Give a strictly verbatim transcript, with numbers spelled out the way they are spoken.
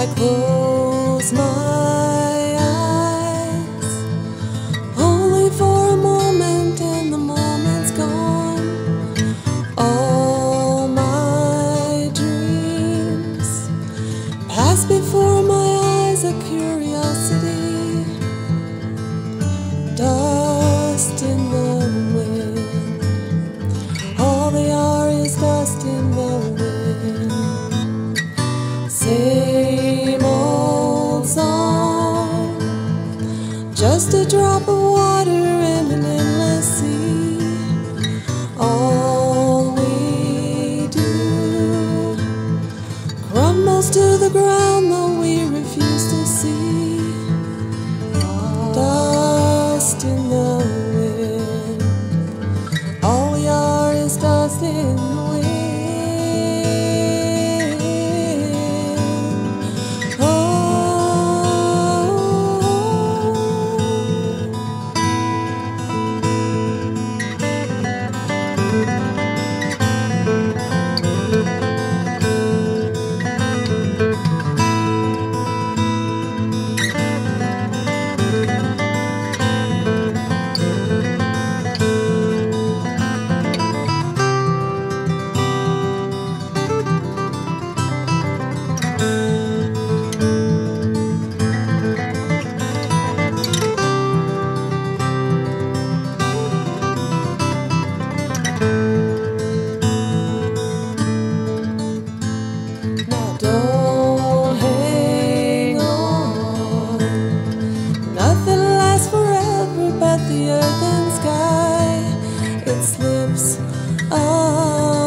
I close my eyes, only for a moment, and the moment's gone. All my dreams pass before my eyes, a curiosity, dust in the wind. All they are is dust in the wind. Say just a drop of water in an endless sea. All we do crumbles to the ground, though we refuse to see. Dust in the wind. All we are is dust in the wind. The earth and sky, it slips off.